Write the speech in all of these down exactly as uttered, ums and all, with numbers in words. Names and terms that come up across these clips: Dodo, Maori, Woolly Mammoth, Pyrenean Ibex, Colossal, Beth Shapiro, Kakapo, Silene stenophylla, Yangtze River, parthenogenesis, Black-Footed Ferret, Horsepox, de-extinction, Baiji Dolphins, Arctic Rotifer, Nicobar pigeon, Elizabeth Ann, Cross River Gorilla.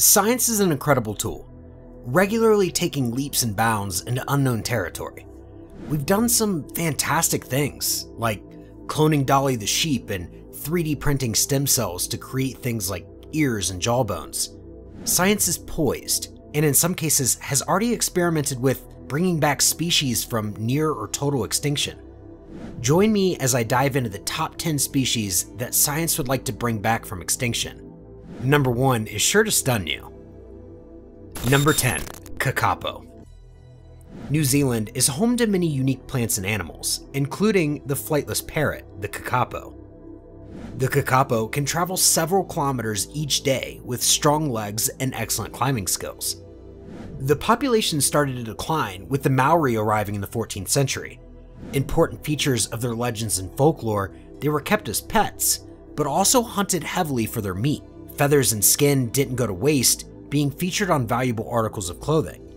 Science is an incredible tool, regularly taking leaps and bounds into unknown territory. We've done some fantastic things, like cloning Dolly the sheep and three D printing stem cells to create things like ears and jawbones. Science is poised, and in some cases has already experimented with bringing back species from near or total extinction. Join me as I dive into the top ten species that science would like to bring back from extinction. Number one is sure to stun you. Number ten, Kakapo. New Zealand is home to many unique plants and animals, including the flightless parrot, the Kakapo. The Kakapo can travel several kilometers each day with strong legs and excellent climbing skills. The population started to decline with the Maori arriving in the fourteenth century. Important features of their legends and folklore, they were kept as pets, but also hunted heavily for their meat. Feathers and skin didn't go to waste, being featured on valuable articles of clothing.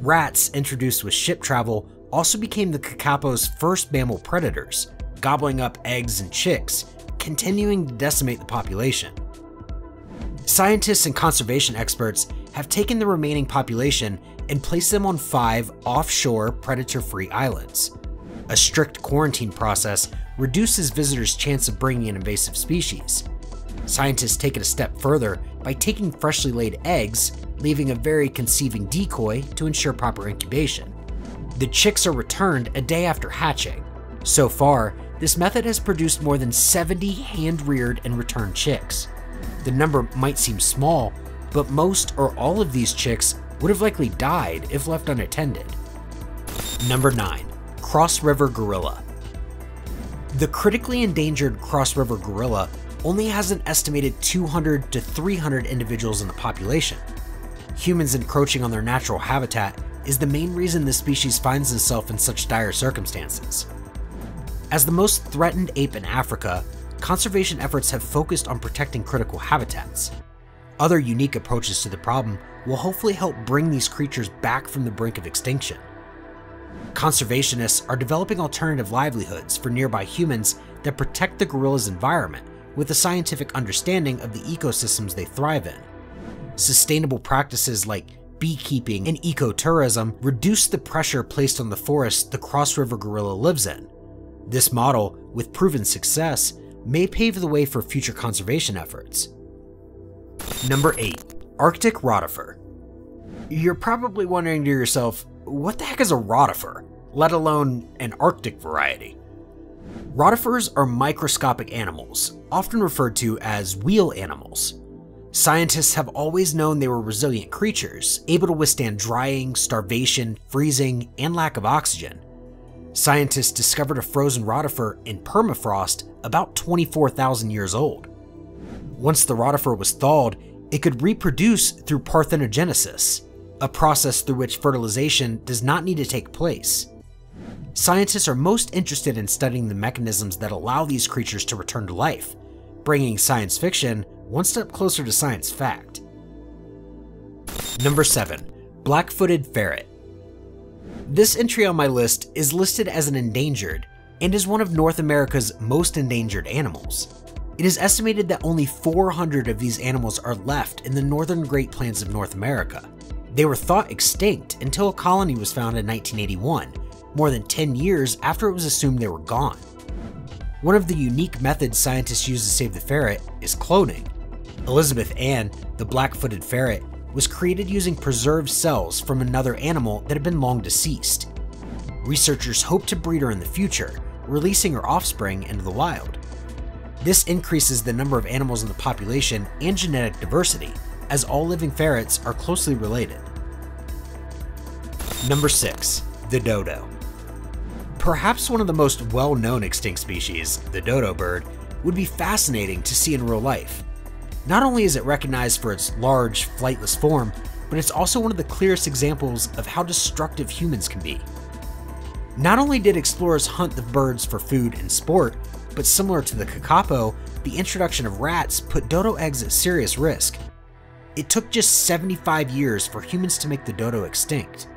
Rats, introduced with ship travel, also became the Kakapo's first mammal predators, gobbling up eggs and chicks, continuing to decimate the population. Scientists and conservation experts have taken the remaining population and placed them on five offshore predator-free islands. A strict quarantine process reduces visitors' chance of bringing in invasive species. Scientists take it a step further by taking freshly laid eggs, leaving a very conceiving decoy to ensure proper incubation. The chicks are returned a day after hatching. So far, this method has produced more than seventy hand-reared and returned chicks. The number might seem small, but most or all of these chicks would have likely died if left unattended. Number nine, Cross River Gorilla. The critically endangered Cross River Gorilla only has an estimated two hundred to three hundred individuals in the population. Humans encroaching on their natural habitat is the main reason this species finds itself in such dire circumstances. As the most threatened ape in Africa, conservation efforts have focused on protecting critical habitats. Other unique approaches to the problem will hopefully help bring these creatures back from the brink of extinction. Conservationists are developing alternative livelihoods for nearby humans that protect the gorilla's environment with a scientific understanding of the ecosystems they thrive in. Sustainable practices like beekeeping and ecotourism reduce the pressure placed on the forest the Cross River Gorilla lives in. This model, with proven success, may pave the way for future conservation efforts. Number eight, Arctic Rotifer. You're probably wondering to yourself, what the heck is a rotifer, let alone an Arctic variety? Rotifers are microscopic animals, often referred to as wheel animals. Scientists have always known they were resilient creatures, able to withstand drying, starvation, freezing, and lack of oxygen. Scientists discovered a frozen rotifer in permafrost about twenty-four thousand years old. Once the rotifer was thawed, it could reproduce through parthenogenesis, a process through which fertilization does not need to take place. Scientists are most interested in studying the mechanisms that allow these creatures to return to life, bringing science fiction one step closer to science fact. Number seven, Black-Footed Ferret. This entry on my list is listed as an endangered and is one of North America's most endangered animals. It is estimated that only four hundred of these animals are left in the northern Great Plains of North America. They were thought extinct until a colony was found in nineteen eighty-one, more than ten years after it was assumed they were gone. One of the unique methods scientists use to save the ferret is cloning. Elizabeth Ann, the black-footed ferret, was created using preserved cells from another animal that had been long deceased. Researchers hope to breed her in the future, releasing her offspring into the wild. This increases the number of animals in the population and genetic diversity, as all living ferrets are closely related. Number six, the dodo. Perhaps one of the most well-known extinct species, the dodo bird, would be fascinating to see in real life. Not only is it recognized for its large, flightless form, but it's also one of the clearest examples of how destructive humans can be. Not only did explorers hunt the birds for food and sport, but similar to the Kakapo, the introduction of rats put dodo eggs at serious risk. It took just seventy-five years for humans to make the dodo extinct.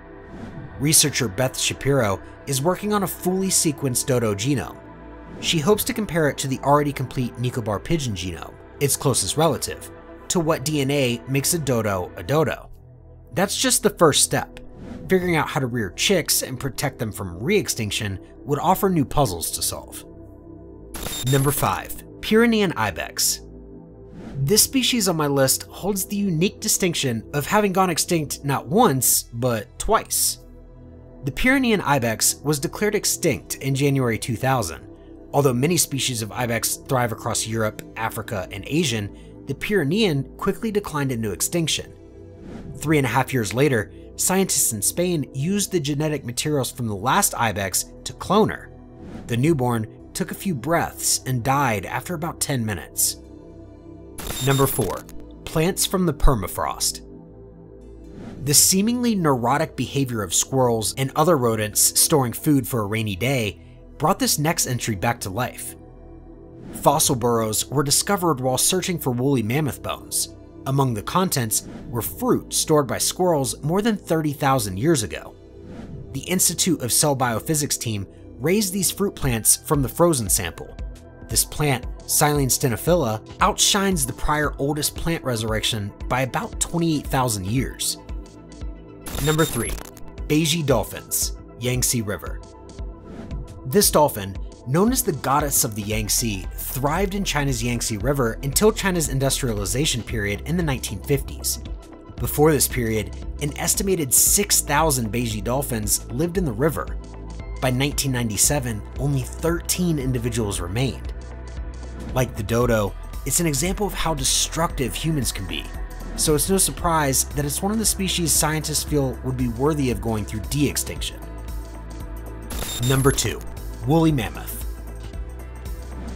Researcher Beth Shapiro is working on a fully sequenced dodo genome. She hopes to compare it to the already complete Nicobar pigeon genome, its closest relative, to what D N A makes a dodo a dodo. That's just the first step. Figuring out how to rear chicks and protect them from re-extinction would offer new puzzles to solve. Number five. Pyrenean Ibex. This species on my list holds the unique distinction of having gone extinct not once, but twice. The Pyrenean ibex was declared extinct in January two thousand. Although many species of ibex thrive across Europe, Africa, and Asia, the Pyrenean quickly declined into extinction. Three and a half years later, scientists in Spain used the genetic materials from the last ibex to clone her. The newborn took a few breaths and died after about ten minutes. Number four. Plants from the permafrost. The seemingly neurotic behavior of squirrels and other rodents storing food for a rainy day brought this next entry back to life. Fossil burrows were discovered while searching for woolly mammoth bones. Among the contents were fruit stored by squirrels more than thirty thousand years ago. The Institute of Cell Biophysics team raised these fruit plants from the frozen sample. This plant, Silene stenophylla, outshines the prior oldest plant resurrection by about twenty-eight thousand years. Number three. Baiji Dolphins, Yangtze River. This dolphin, known as the goddess of the Yangtze, thrived in China's Yangtze River until China's industrialization period in the nineteen fifties. Before this period, an estimated six thousand Baiji dolphins lived in the river. By nineteen ninety-seven, only thirteen individuals remained. Like the dodo, it's an example of how destructive humans can be, so it's no surprise that it's one of the species scientists feel would be worthy of going through de-extinction. Number two. Woolly Mammoth.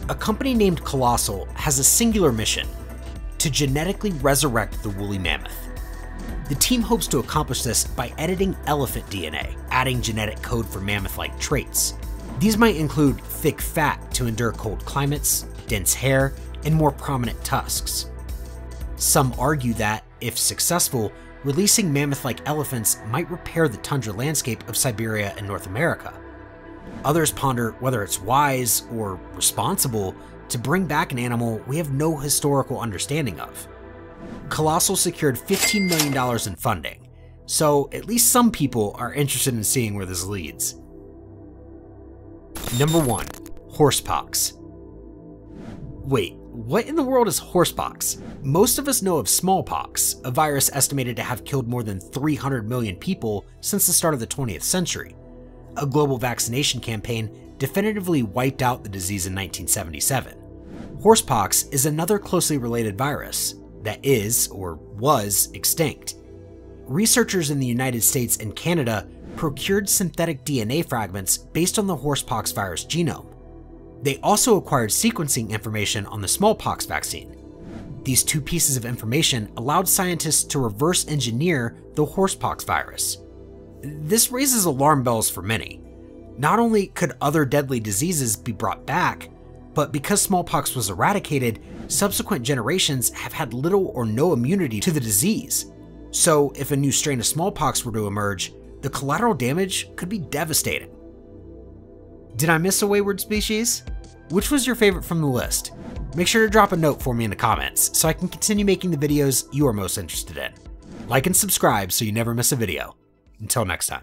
A company named Colossal has a singular mission: to genetically resurrect the woolly mammoth. The team hopes to accomplish this by editing elephant D N A, adding genetic code for mammoth-like traits. These might include thick fat to endure cold climates, dense hair, and more prominent tusks. Some argue that, if successful, releasing mammoth-like elephants might repair the tundra landscape of Siberia and North America. Others ponder whether it's wise or responsible to bring back an animal we have no historical understanding of. Colossal secured fifteen million dollars in funding, so at least some people are interested in seeing where this leads. Number one. Horsepox. Wait, what in the world is horsepox? Most of us know of smallpox, a virus estimated to have killed more than three hundred million people since the start of the twentieth century. A global vaccination campaign definitively wiped out the disease in nineteen seventy-seven. Horsepox is another closely related virus that is, or was, extinct. Researchers in the United States and Canada procured synthetic D N A fragments based on the horsepox virus genome. They also acquired sequencing information on the smallpox vaccine. These two pieces of information allowed scientists to reverse engineer the horsepox virus. This raises alarm bells for many. Not only could other deadly diseases be brought back, but because smallpox was eradicated, subsequent generations have had little or no immunity to the disease. So if a new strain of smallpox were to emerge, the collateral damage could be devastating. Did I miss a wayward species? Which was your favorite from the list? Make sure to drop a note for me in the comments so I can continue making the videos you are most interested in. Like and subscribe so you never miss a video. Until next time.